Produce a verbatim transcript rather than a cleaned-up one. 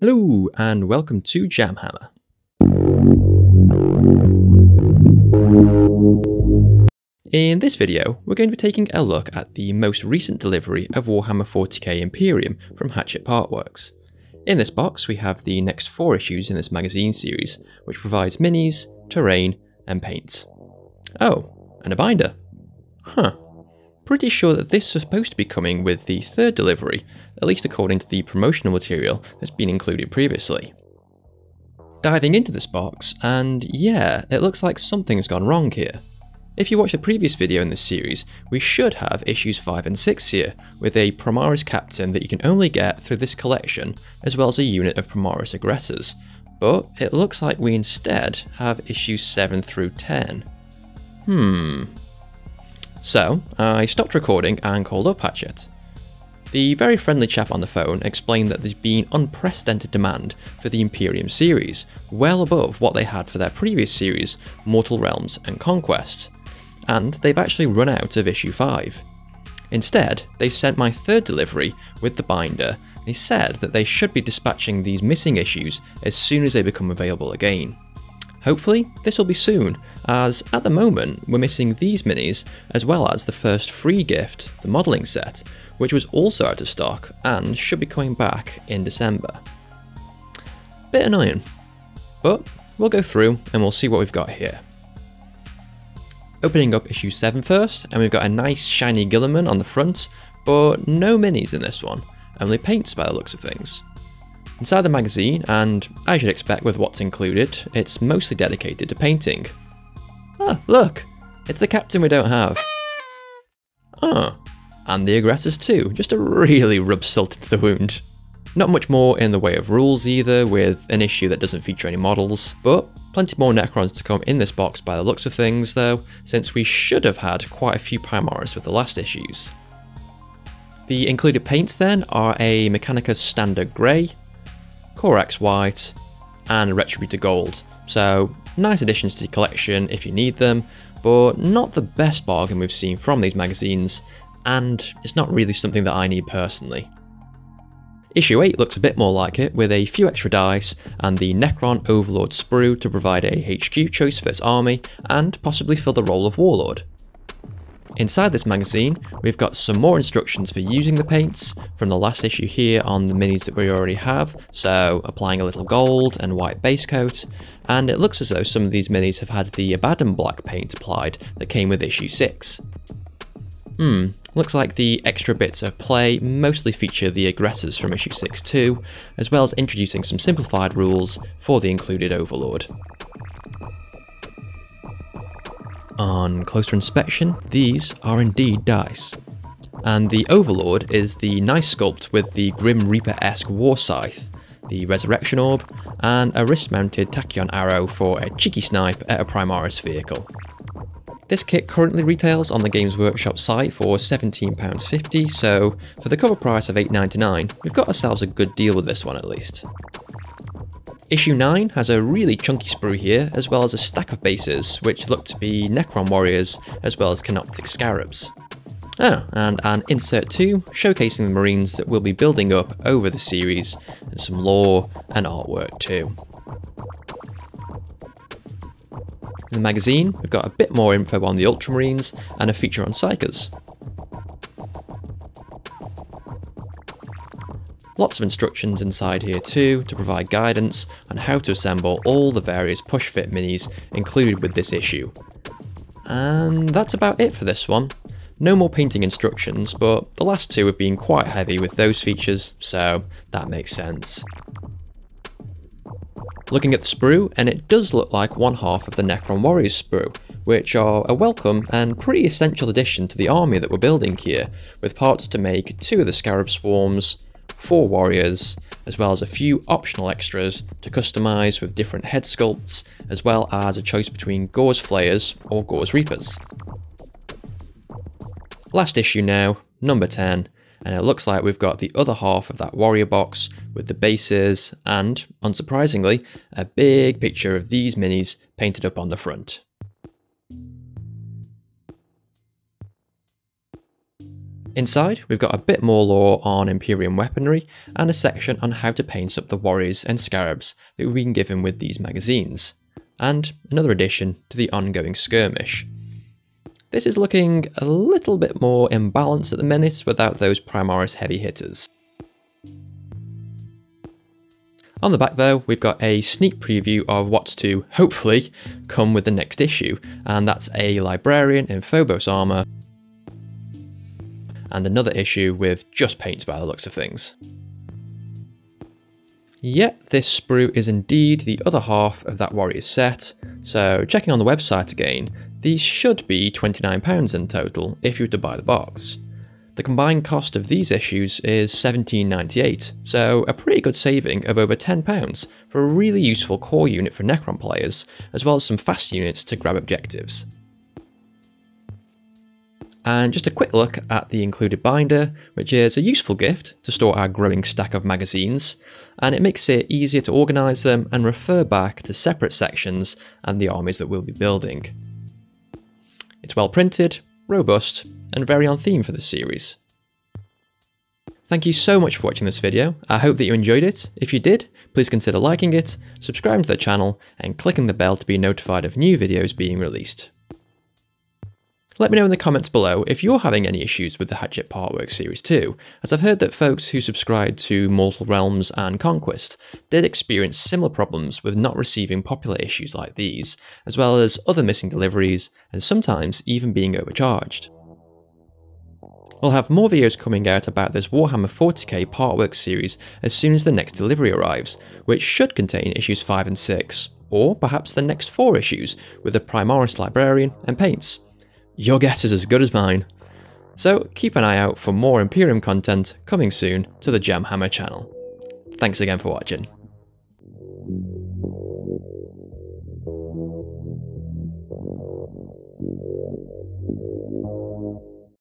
Hello and welcome to Jamhammer. In this video, we're going to be taking a look at the most recent delivery of Warhammer forty K Imperium from Hachette Partworks. In this box, we have the next four issues in this magazine series, which provides minis, terrain, and paints. Oh, and a binder. Huh. Pretty sure that this was supposed to be coming with the third delivery, at least according to the promotional material that's been included previously. Diving into this box, and yeah, it looks like something's gone wrong here. If you watch the previous video in this series, we should have issues five and six here, with a Primaris Captain that you can only get through this collection, as well as a unit of Primaris Aggressors, but it looks like we instead have issues seven through ten. Hmm. So, I stopped recording and called up Hachette. The very friendly chap on the phone explained that there's been unprecedented demand for the Imperium series, well above what they had for their previous series, Mortal Realms and Conquest, and they've actually run out of issue five. Instead, they sent my third delivery with the binder. They said that they should be dispatching these missing issues as soon as they become available again. Hopefully, this will be soon, as at the moment we're missing these minis as well as the first free gift, the modelling set, which was also out of stock and should be coming back in December. Bit annoying, but we'll go through and we'll see what we've got here. Opening up issue seven first, and we've got a nice shiny Guilliman on the front, but no minis in this one, only paints by the looks of things. Inside the magazine, and as you'd expect with what's included, it's mostly dedicated to painting. Ah, look! It's the captain we don't have. Ah, and the aggressors too, just to really rub salt into the wound. Not much more in the way of rules either, with an issue that doesn't feature any models, but plenty more Necrons to come in this box by the looks of things though, since we should have had quite a few Primaris with the last issues. The included paints then are a Mechanicus Standard Grey, Corax White, and Retributor Gold, so nice additions to the collection if you need them, but not the best bargain we've seen from these magazines, and it's not really something that I need personally. Issue eight looks a bit more like it, with a few extra dice and the Necron Overlord sprue to provide a H Q choice for its army and possibly fill the role of Warlord. Inside this magazine, we've got some more instructions for using the paints from the last issue here on the minis that we already have, so applying a little gold and white base coat, and it looks as though some of these minis have had the Abaddon black paint applied that came with issue six. Hmm, looks like the extra bits of play mostly feature the aggressors from issue six too, as well as introducing some simplified rules for the included Overlord. On closer inspection, these are indeed dice. And the Overlord is the nice sculpt with the Grim Reaper-esque Warscythe, the Resurrection Orb, and a wrist-mounted tachyon arrow for a cheeky snipe at a Primaris vehicle. This kit currently retails on the Games Workshop site for seventeen pounds fifty, so for the cover price of eight pounds ninety-nine, we've got ourselves a good deal with this one at least. Issue nine has a really chunky sprue here, as well as a stack of bases, which look to be Necron Warriors, as well as Canoptek Scarabs. Oh, and an insert two, showcasing the Marines that we'll be building up over the series, and some lore and artwork too. In the magazine, we've got a bit more info on the Ultramarines, and a feature on Psykers. Lots of instructions inside here too, to provide guidance on how to assemble all the various push-fit minis included with this issue. And that's about it for this one. No more painting instructions, but the last two have been quite heavy with those features, so that makes sense. Looking at the sprue, and it does look like one half of the Necron Warriors sprue, which are a welcome and pretty essential addition to the army that we're building here, with parts to make two of the Scarab Swarms, four warriors, as well as a few optional extras to customise with different head sculpts, as well as a choice between Gauss flayers or Gauss reapers. Last issue now, number ten, and it looks like we've got the other half of that warrior box with the bases and, unsurprisingly, a big picture of these minis painted up on the front. Inside, we've got a bit more lore on Imperium weaponry and a section on how to paint up the warriors and scarabs that we've been given with these magazines, and another addition to the ongoing skirmish. This is looking a little bit more imbalanced at the minute without those Primaris heavy hitters. On the back though, we've got a sneak preview of what's to, hopefully, come with the next issue, and that's a librarian in Phobos armor, and another issue with just paints by the looks of things. Yet this sprue is indeed the other half of that warrior set, so checking on the website again, these should be twenty-nine pounds in total if you were to buy the box. The combined cost of these issues is seventeen ninety-eight, so a pretty good saving of over ten pounds for a really useful core unit for Necron players, as well as some fast units to grab objectives. And just a quick look at the included binder, which is a useful gift to store our growing stack of magazines, and it makes it easier to organise them and refer back to separate sections and the armies that we'll be building. It's well printed, robust, and very on theme for this series. Thank you so much for watching this video. I hope that you enjoyed it. If you did, please consider liking it, subscribing to the channel, and clicking the bell to be notified of new videos being released. Let me know in the comments below if you're having any issues with the Hachette Partworks series too, as I've heard that folks who subscribed to Mortal Realms and Conquest did experience similar problems with not receiving popular issues like these, as well as other missing deliveries and sometimes even being overcharged. We'll have more videos coming out about this Warhammer forty K Partworks series as soon as the next delivery arrives, which should contain issues five and six, or perhaps the next four issues with the Primaris Librarian and paints. Your guess is as good as mine. So keep an eye out for more Imperium content coming soon to the Jamhammer channel. Thanks again for watching.